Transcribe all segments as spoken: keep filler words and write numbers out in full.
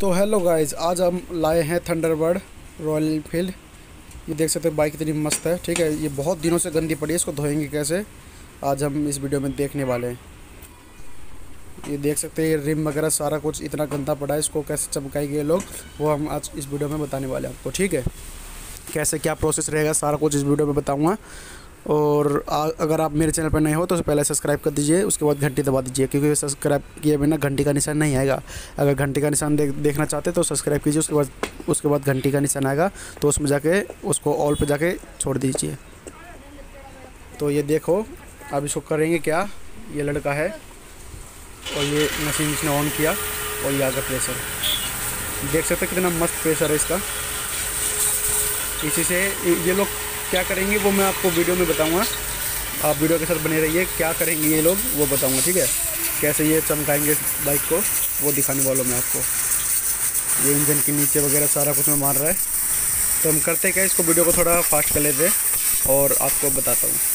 तो hello guys, आज हम लाए हैं थंडरबर्ड रॉयल फील्ड। ये देख सकते हैं बाइक इतनी मस्त है। ठीक है, ये बहुत दिनों से गंदी पड़ी है, इसको धोएंगे कैसे आज हम इस वीडियो में देखने वाले हैं। ये देख सकते हैं रिम वगैरह सारा कुछ इतना गंदा पड़ा है, इसको कैसे चमकाएंगे लोग वो हम आज इस वीडियो में बताने वाले हैं आपको। ठीक है, कैसे क्या प्रोसेस रहेगा सारा कुछ इस वीडियो में बताऊँगा। और आ, अगर आप मेरे चैनल पर नए हो तो पहले सब्सक्राइब कर दीजिए, उसके बाद घंटी दबा दीजिए, क्योंकि सब्सक्राइब किए बिना घंटी का निशान नहीं आएगा। अगर घंटी का निशान दे, देखना चाहते तो सब्सक्राइब कीजिए, उसके बाद उसके बाद घंटी का निशान आएगा तो उसमें जाके उसको ऑल पे जाके छोड़ दीजिए। तो ये देखो अब इसको करेंगे क्या, ये लड़का है और ये मशीन इसने ऑन किया और ये आगे प्रेशर देख सकते कितना मस्त प्रेशर है इसका। इसी से ये लोग क्या करेंगे वो मैं आपको वीडियो में बताऊंगा, आप वीडियो के साथ बने रहिए। क्या करेंगे ये लोग वो बताऊंगा, ठीक है, कैसे ये चमकाएंगे बाइक को वो दिखाने वालों में आपको। ये इंजन के नीचे वगैरह सारा कुछ में मार रहा है। तो हम करते क्या, इसको वीडियो को थोड़ा फास्ट कर लेते हैं और आपको बताता हूँ।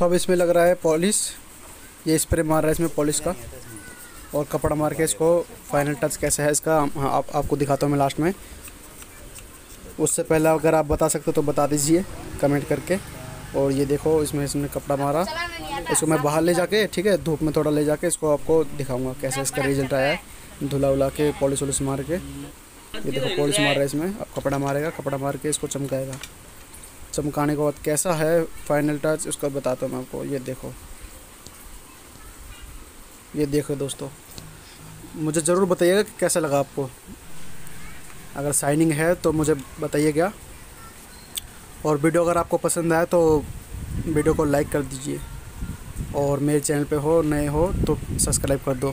तो अब इसमें लग रहा है पॉलिश, ये स्प्रे मार रहा है इसमें पॉलिश का, और कपड़ा मार के इसको फाइनल टच कैसे है इसका हाँ आप, आपको दिखाता हूँ मैं लास्ट में। उससे पहले अगर आप बता सकते हो तो बता दीजिए कमेंट करके। और ये देखो इसमें इसमें कपड़ा मारा, इसको मैं बाहर ले जाके, ठीक है, धूप में थोड़ा ले जाके इसको आपको दिखाऊंगा कैसे इसका रिजल्ट आया है। धुला उला के पॉलिश वॉलिश मार के, ये देखो पॉलिश मार रहा है इसमें। अब कपड़ा मारेगा, कपड़ा मार के इसको चमकाएगा। चमकाने के बाद कैसा है फाइनल टच उसका बताता हूँ मैं आपको। ये देखो, ये देखो दोस्तों, मुझे ज़रूर बताइएगा कि कैसा लगा आपको। अगर शाइनिंग है तो मुझे बताइएगा, और वीडियो अगर आपको पसंद आया तो वीडियो को लाइक कर दीजिए, और मेरे चैनल पे हो नए हो तो सब्सक्राइब कर दो।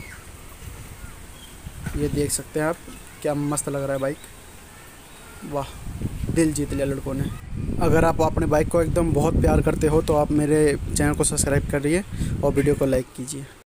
ये देख सकते हैं आप, क्या मस्त लग रहा है बाइक, वाह दिल जीत लिया लड़कों ने। अगर आप अपने बाइक को एकदम बहुत प्यार करते हो तो आप मेरे चैनल को सब्सक्राइब करिए और वीडियो को लाइक कीजिए।